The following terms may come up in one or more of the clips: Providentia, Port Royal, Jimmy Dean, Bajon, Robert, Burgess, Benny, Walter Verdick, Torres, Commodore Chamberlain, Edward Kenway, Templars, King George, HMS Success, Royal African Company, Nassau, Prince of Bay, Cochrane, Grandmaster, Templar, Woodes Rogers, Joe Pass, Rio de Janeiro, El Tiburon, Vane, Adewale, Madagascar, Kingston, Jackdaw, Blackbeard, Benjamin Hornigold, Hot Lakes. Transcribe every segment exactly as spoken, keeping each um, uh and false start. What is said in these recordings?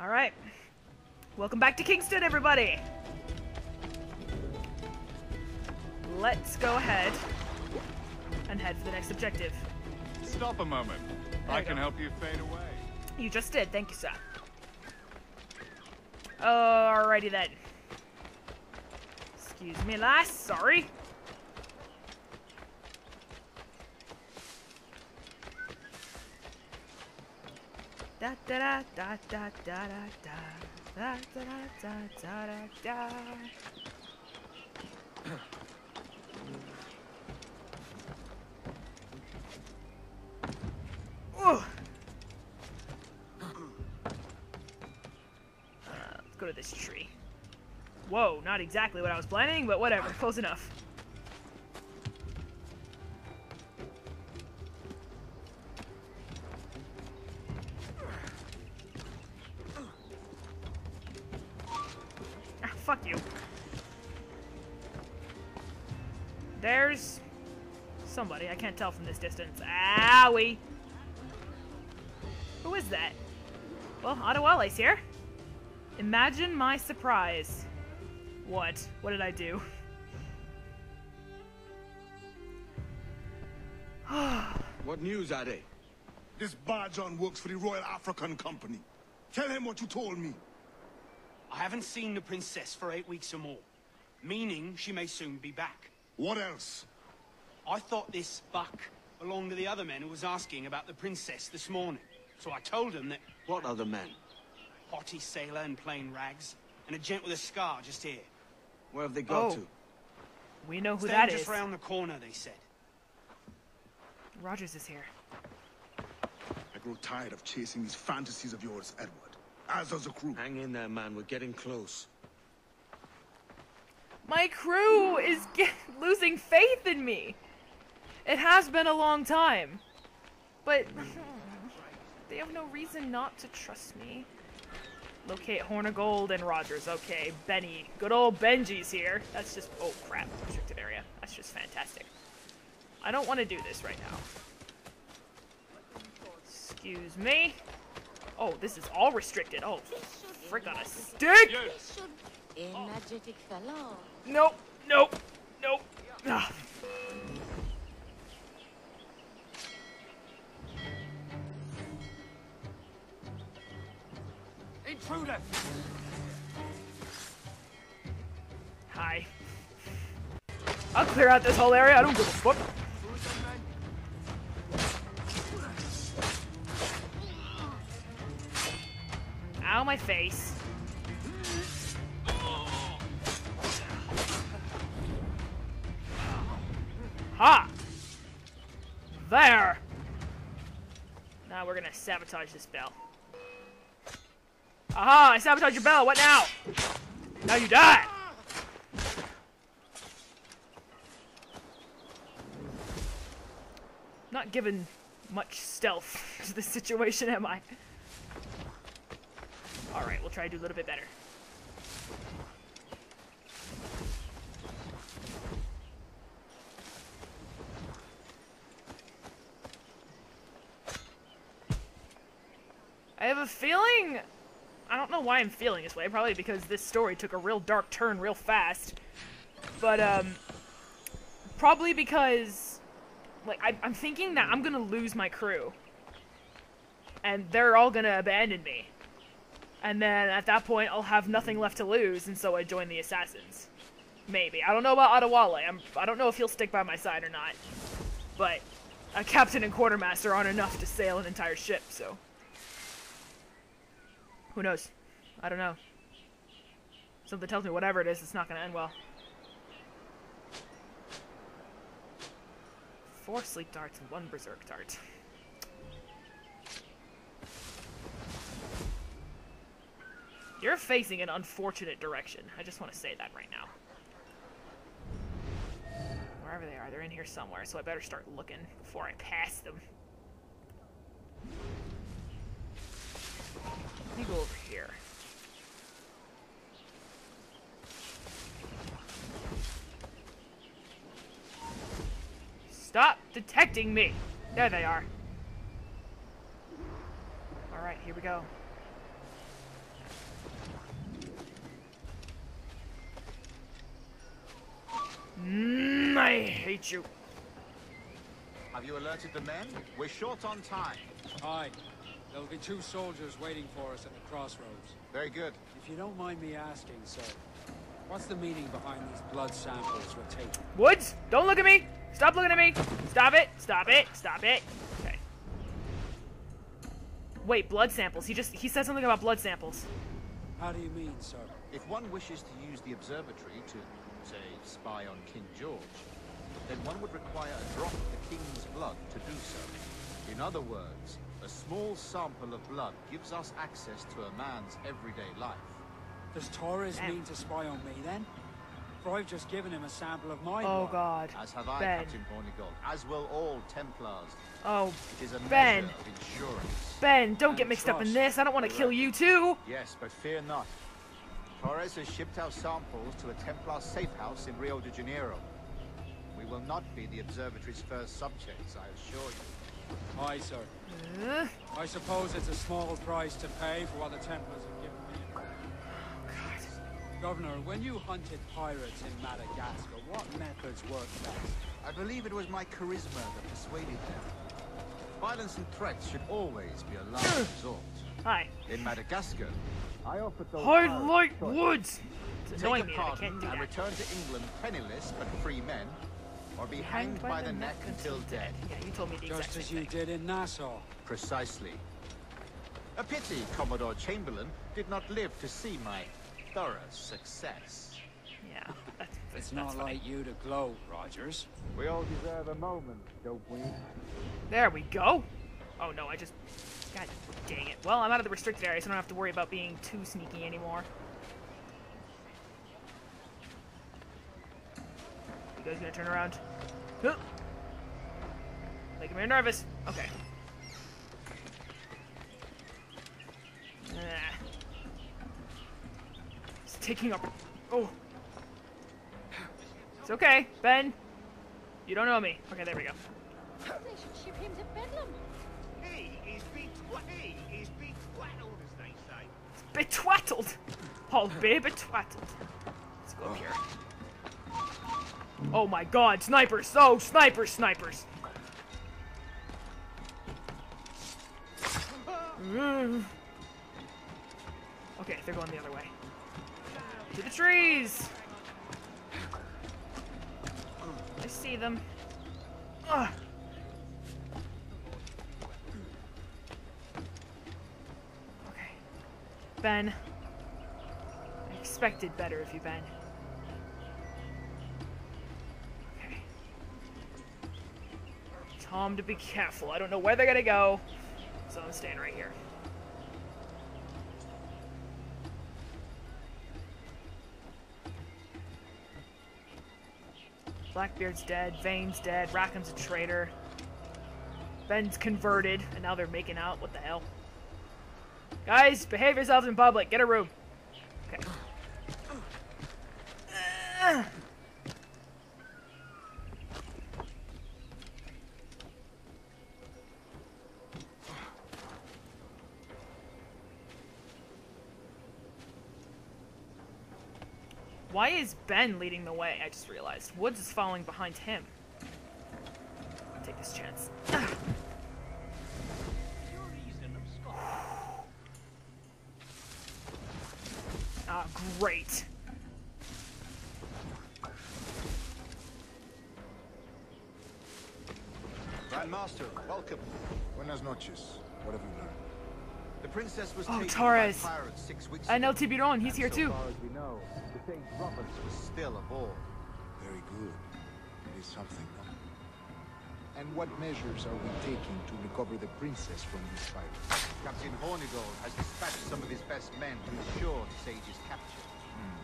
All right. Welcome back to Kingston, everybody. Let's go ahead and head for the next objective. Stop a moment. I can help you fade away. You just did. Thank you, sir. Alrighty then. Excuse me, lass. Sorry. Da da da da da da da da da da da da da. Uh, let's go to this tree. Whoa, not exactly what I was planning, but whatever, close enough. Ah, fuck you. There's somebody. I can't tell from this distance. Owie. Who is that? Well, Adewale's here. Imagine my surprise. What? What did I do? What news, Ade? This Bajon works for the Royal African Company. Tell him what you told me. I haven't seen the princess for eight weeks or more, meaning she may soon be back. What else? I thought this buck belonged to the other man who was asking about the princess this morning. So I told him that... What other men? Haughty sailor in plain rags, and a gent with a scar just here. Where have they got oh. to? We know who Stand that just is. just round the corner, they said. Rogers is here. I grow tired of chasing these fantasies of yours, Edward. As does the crew. Hang in there, man. We're getting close. My crew is get losing faith in me. It has been a long time. But... They have no reason not to trust me. Locate Hornigold and Rogers. Okay, Benny. Good old Benji's here. That's just... Oh, crap. Restricted area. That's just fantastic. I don't want to do this right now. Excuse me. Oh, this is all restricted. Oh, frick on a stick! Yes. Oh. Nope. Nope. Nope. Ugh. Intruder! Hi. I'll clear out this whole area, I don't give a fuck. Ow, my face. Ha! There! Now we're gonna sabotage this bell. Aha! I sabotaged your bell! What now? Now you die! Not given much stealth to this situation, am I? Alright, we'll try to do a little bit better. I have a feeling... I don't know why I'm feeling this way, probably because this story took a real dark turn real fast, but, um, probably because, like, I, I'm thinking that I'm gonna lose my crew, and they're all gonna abandon me, and then at that point I'll have nothing left to lose, and so I join the assassins. Maybe. I don't know about Adewale. I'm, I don't know if he'll stick by my side or not, but a captain and quartermaster aren't enough to sail an entire ship, so... Who knows? I don't know. Something tells me whatever it is, it's not going to end well. Four sleep darts and one berserk dart. You're facing an unfortunate direction. I just want to say that right now. Wherever they are, they're in here somewhere, so I better start looking before I pass them. Let me go over here. Stop detecting me! There they are. Alright, here we go. Mm, I hate you. Have you alerted the men? We're short on time. Aye. There'll be two soldiers waiting for us at the crossroads. Very good. If you don't mind me asking, sir, what's the meaning behind these blood samples we're taking? Woods, don't look at me! Stop looking at me! Stop it! Stop it! Stop it! Okay. Wait, blood samples. He just, he said something about blood samples. How do you mean, sir? If one wishes to use the observatory to, say, spy on King George, then one would require a drop of the king's blood to do so. In other words, a small sample of blood gives us access to a man's everyday life. Does Torres Damn. mean to spy on me, then? For I've just given him a sample of my blood. Oh, God. As have I, Ben. Captain Hornigold. As will all Templars. Oh, it is a Ben. Measure of insurance. Ben, don't and get mixed trust. up in this. I don't want to kill you, too. Yes, but fear not. Torres has shipped our samples to a Templar safe house in Rio de Janeiro. We will not be the observatory's first subjects, I assure you. Aye, sir. Uh? I suppose it's a small price to pay for what the Templars have given me. Oh, God. Governor, when you hunted pirates in Madagascar, what methods worked best? I believe it was my charisma that persuaded them. Violence and threats should always be a last resort. Aye. In Madagascar, I offered those hard like Woods. It's annoying me. I can't do that. And return to England penniless but free men, or be hanged, hanged by, by the, the neck, neck until dead. dead. Yeah, you told me the exact same thing. Just as you did in Nassau. Precisely. A pity Commodore Chamberlain did not live to see my thorough success. Yeah, that's, that's It's not funny. like you to glow, Rogers. We all deserve a moment, don't we? There we go. Oh no, I just... God dang it. Well, I'm out of the restricted area, so I don't have to worry about being too sneaky anymore. You guys gonna turn around? Huh. Making me nervous. Okay. Ah. It's taking up. Oh. It's okay, Ben. You don't know me. Okay, there we go. They should ship him to Bedlam. He is betwattled, as they say. Betwattled. Paul, be betwattled. Let's go up here. Oh my God, snipers! Oh, snipers, snipers! Okay, they're going the other way. To the trees! I see them. Ugh. Okay. Ben. I expected better of you, Ben. Tom, to be careful. I don't know where they're gonna go, so I'm staying right here. Blackbeard's dead. Vane's dead. Rackham's a traitor. Ben's converted, and now they're making out. What the hell? Guys, behave yourselves in public. Get a room. Okay. Uh. Why is Ben leading the way? I just realized. Woods is following behind him. I'll take this chance. Ah, great. Grandmaster, welcome. Buenas noches. What have you done? The princess was oh, taken by pirates six weeks ago. And El Tiburon, he's and here so too. Far as we know, the Saint Robert was still aboard. Very good. It is something. And what measures are we taking to recover the princess from these pirates? Captain Hornigold has dispatched some of his best men to ensure the sage's capture. Hmm.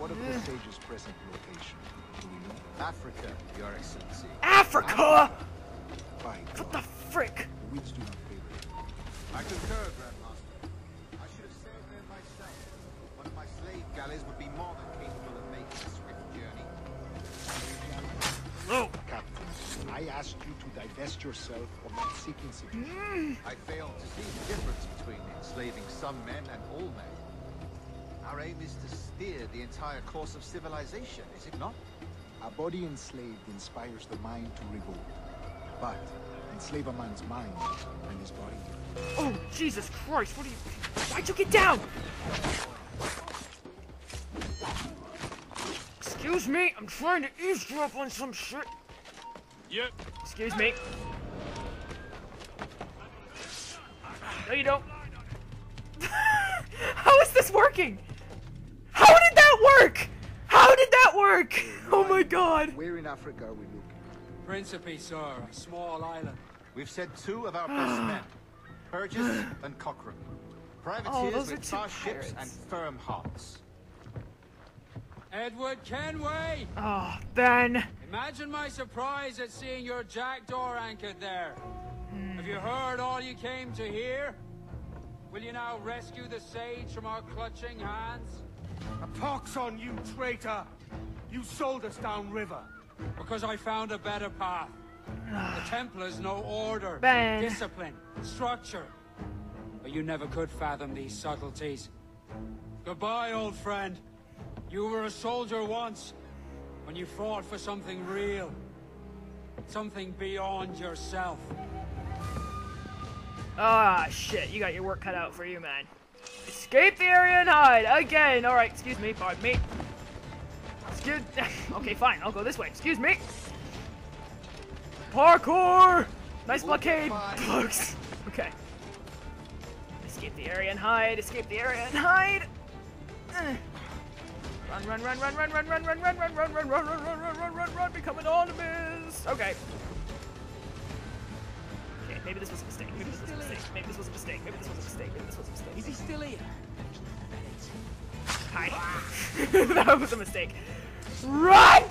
What of yeah. the sage's present location? Do we know? Africa, Your Excellency. Africa! Africa. What the frick? The witch do not I concur, Grandmaster. I should have saved them myself. One of my slave galleys would be more than capable of making a swift journey. No! Captain, I asked you to divest yourself of that seeking situation. Mm. I failed to see the difference between enslaving some men and all men. Our aim is to steer the entire course of civilization, is it not? A body enslaved inspires the mind to revolt. But enslave a man's mind and his body. Oh, Jesus Christ, what are you... Why'd you get down? Excuse me, I'm trying to eavesdrop on some shit. Yep. Excuse me. No, you don't. How is this working? How did that work? How did that work? Oh my God. Where in Africa are we looking? Principe, sir. A small island. We've sent two of our best men. Burgess and Cochrane. Privateers oh, with fast ships and firm hearts. Edward Kenway! Oh, Ben! Imagine my surprise at seeing your Jackdaw anchored there. Mm. Have you heard all you came to hear? Will you now rescue the sage from our clutching hands? A pox on you, traitor! You sold us downriver. Because I found a better path. The Templars know order, Ben. Discipline, structure. But you never could fathom these subtleties. Goodbye, old friend. You were a soldier once, when you fought for something real. Something beyond yourself. Ah, shit, you got your work cut out for you, man. Escape the area and hide, again! Alright, excuse me, pardon me. Excuse- Okay, fine, I'll go this way, excuse me! Parkour! Nice blockade, folks! Okay. Escape the area and hide, escape the area and hide! Run, run, run, run, run, run, run, run, run, run, run, run, run, run, run, run, run, run, run, become anonymous! Okay. Maybe this was a mistake. Maybe this was a mistake. Maybe this was a mistake. Maybe this was a mistake. Maybe this was a mistake. Is he still here? Hi. That was a mistake. Run!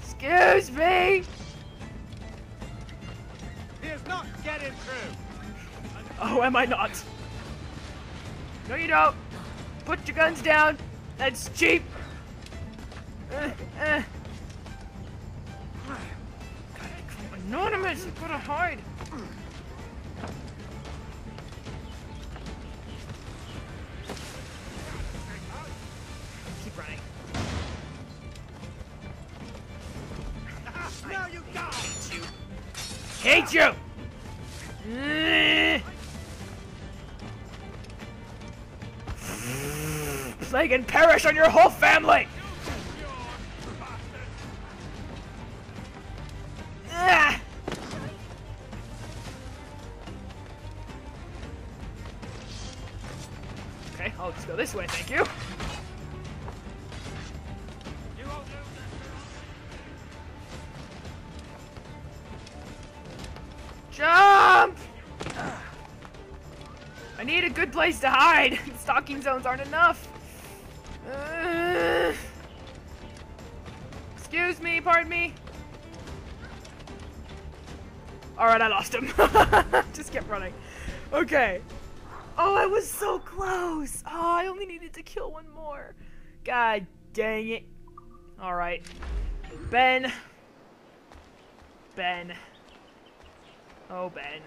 Excuse me! He is not getting through! Oh, am I not? No, you don't! Put your guns down! That's cheap! Uh, uh. Anonymous, you've got to hide! Keep running. Now you got you. Hate you! Plague and perish on your whole family! I'll just go this way, thank you. Jump! I need a good place to hide. Stocking zones aren't enough. Uh, excuse me, pardon me. Alright, I lost him. Just kept running. Okay. Oh, I was so close! Oh, I only needed to kill one more. God dang it. Alright. Ben. Ben. Oh, Ben.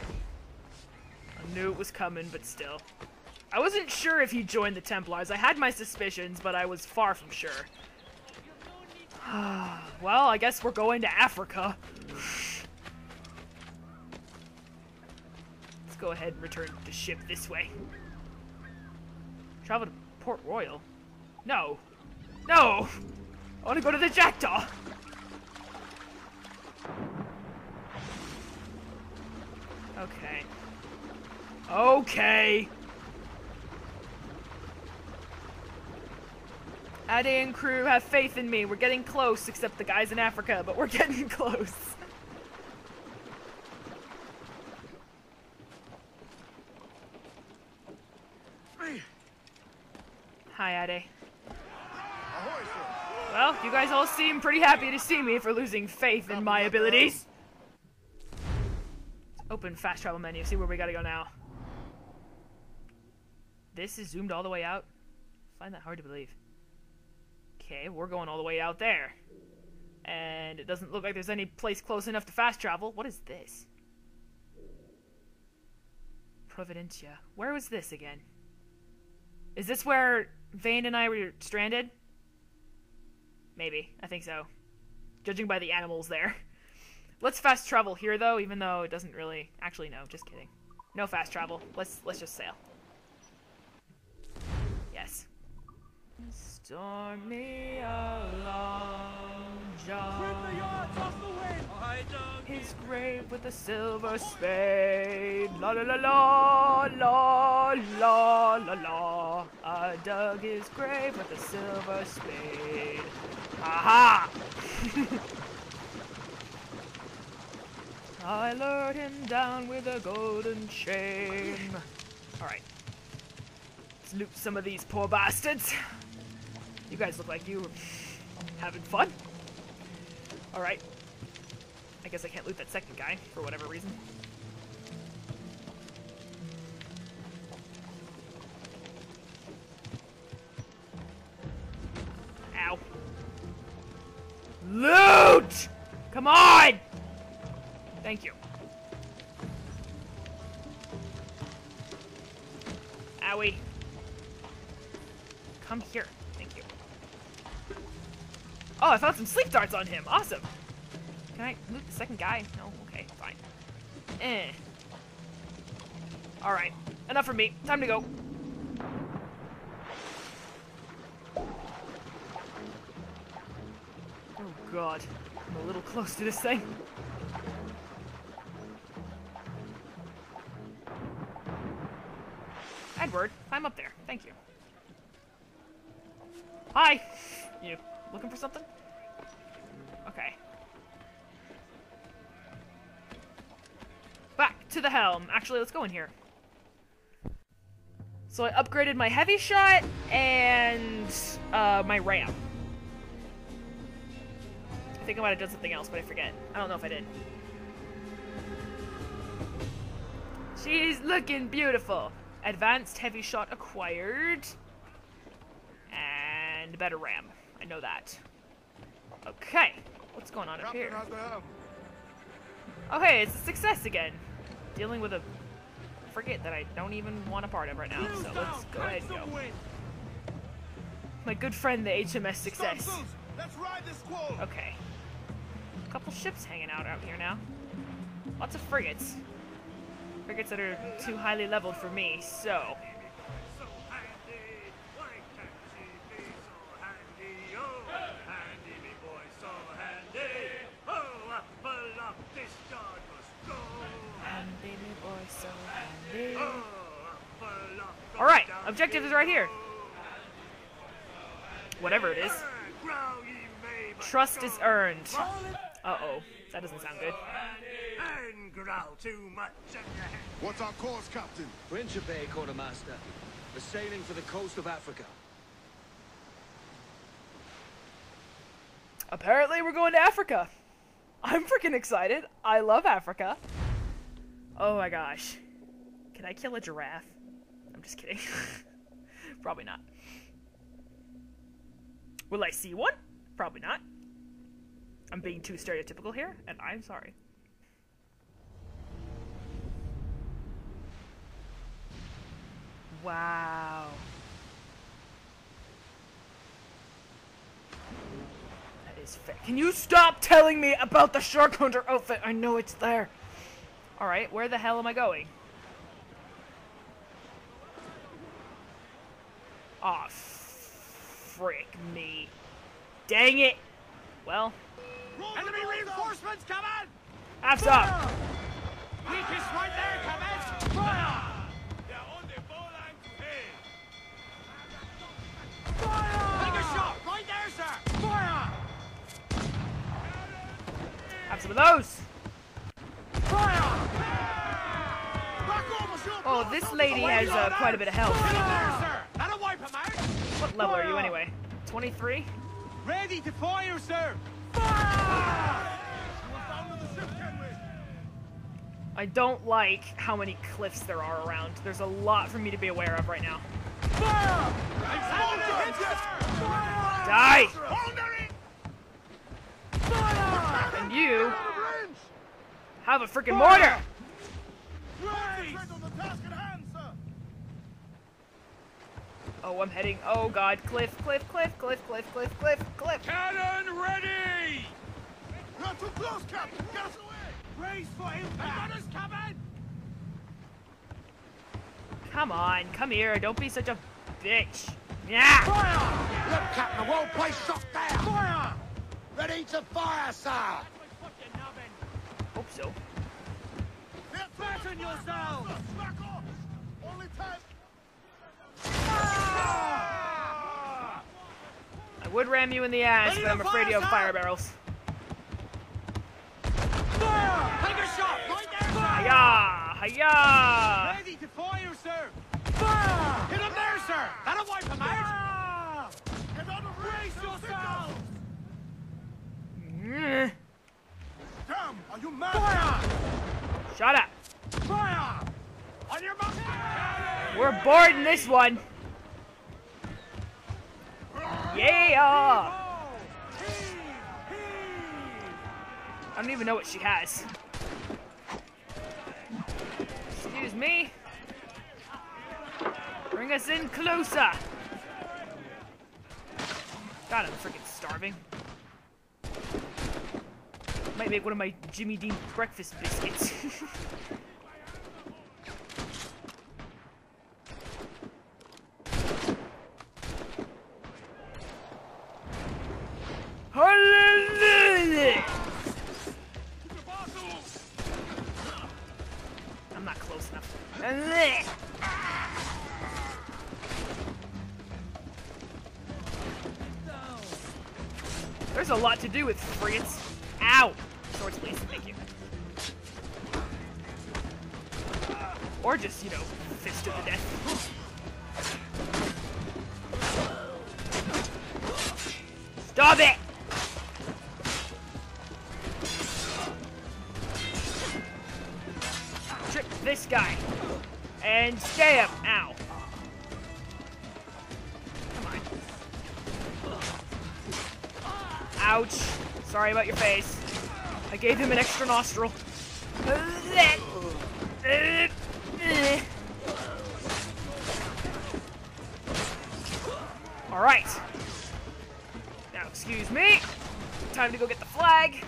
I knew it was coming, but still. I wasn't sure if he joined the Templars. I had my suspicions, but I was far from sure. Well, I guess we're going to Africa. Go ahead and return the ship this way. Travel to Port Royal? No. No! I want to go to the Jackdaw! Okay. Okay! Ade and crew, have faith in me. We're getting close, except the guys in Africa, but we're getting close. Hi, Ade. Well, you guys all seem pretty happy to see me for losing faith in my abilities. Open fast travel menu, see where we gotta go now. This is zoomed all the way out? I find that hard to believe. Okay, we're going all the way out there. And it doesn't look like there's any place close enough to fast travel. What is this? Providentia. Where was this again? Is this where Vane and I were stranded? Maybe. I think so. Judging by the animals there. Let's fast travel here, though, even though it doesn't really... Actually, no. Just kidding. No fast travel. Let's let's just sail. Yes. Stormy along, John. The yard, toss the wind. I dug his grave with a silver spade. La la la la la la la la. I dug his grave with a silver spade. Aha! I lured him down with a golden chain. Alright. Let's loot some of these poor bastards. You guys look like you were having fun. Alright. I guess I can't loot that second guy for whatever reason. Ow. Loot! Come on! Thank you. Owie. Come here. Thank you. Oh, I found some sleep darts on him. Awesome. Can I loot the second guy? No? Okay, fine. Eh. Alright. Enough for me. Time to go. Oh god. I'm a little close to this thing. Edward, I'm up there. Thank you. Hi! You looking for something? Okay. Back to the helm. Actually, let's go in here. So I upgraded my heavy shot and uh, my ram. I think I might have done something else, but I forget. I don't know if I did. She's looking beautiful. Advanced heavy shot acquired. And better ram. I know that. Okay. What's going on up here? Oh hey, it's a success again. Dealing with a frigate that I don't even want a part of right now. So let's go ahead and go. My good friend, the H M S Success. Okay. A couple ships hanging out out here now. Lots of frigates. Frigates that are too highly leveled for me, so... Alright, objective is right here. Whatever it is. Trust is earned. Uh-oh, that doesn't sound good. And growl too much in your head. What's our course, Captain? Prince of Bay, Quartermaster. We're sailing for the coast of Africa. Apparently we're going to Africa. I'm freaking excited. I love Africa. Oh my gosh. Can I kill a giraffe? I'm just kidding. Probably not. Will I see one? Probably not. I'm being too stereotypical here, and I'm sorry. Wow. That is fair. Can you stop telling me about the shark hunter outfit? I know it's there. Alright, where the hell am I going? Aw, oh, frick me. Dang it. Well. Enemy reinforcements, come on! Half's up. Nick is right there, come on! Fire! Have some of those! Oh, this lady has uh, quite a bit of health. What level are you anyway? twenty-three? Ready to fire, sir! I don't like how many cliffs there are around. There's a lot for me to be aware of right now. Die! And you have a freaking mortar! Oh, I'm heading. Oh God, cliff, cliff, cliff, cliff, cliff, cliff, cliff, cliff. Cannon ready! Not too close, Captain. Get us away. Raise for impact. Got us covered. Come on, come here. Don't be such a bitch. Yeah. Fire! Look, Captain, the whole place shot down. Fire! Ready to fire, sir. Hope so. Fasten yourself. Only time. Ah! I would ram you in the ass, ready but I'm afraid you have fire barrels. Fire! Take a shot! Right there, sir! Hi-ya! Hi-ya! Ready to fire, sir! Fire! Hit him there, sir! That'll wipe him out! Get on the race yourselves! Mm. Damn! Are you mad? Fire! Shut up! Fire! On your mark! We're boarding this one. Yeah! I don't even know what she has. Excuse me. Bring us in closer. God, I'm freaking starving. Might make one of my Jimmy Dean breakfast biscuits. Hallelujah! I'm not close enough. There's a lot to do with frigates. Ow! Swords, please. Thank you. Or just, you know, fist to the death. Stop it! This guy. And stay up. Ow. Come on. Ouch. Sorry about your face. I gave him an extra nostril. Alright. Now, excuse me. Time to go get the flag.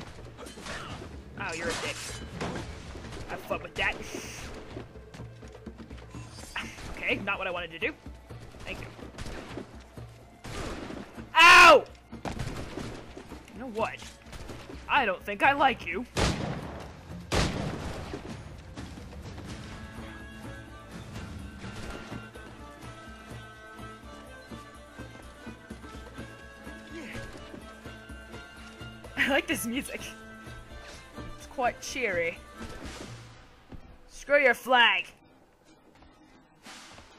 Oh, you're a dick. Have fun with that. Okay, not what I wanted to do. Thank you. Ow! You know what? I don't think I like you. I like this music. It's quite cheery. Screw your flag.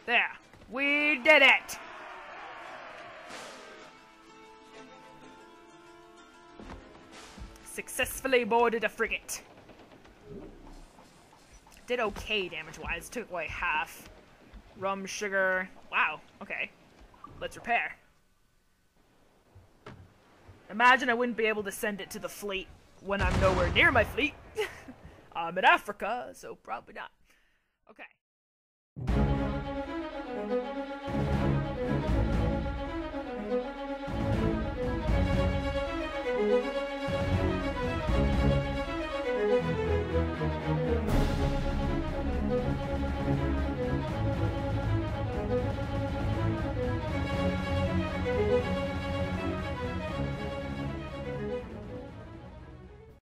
There, we did it! Successfully boarded a frigate. Did okay damage-wise, took away half. Rum, sugar, wow, okay. Let's repair. Imagine I wouldn't be able to send it to the fleet when I'm nowhere near my fleet. I'm in Africa, so probably not. Okay. Thank you.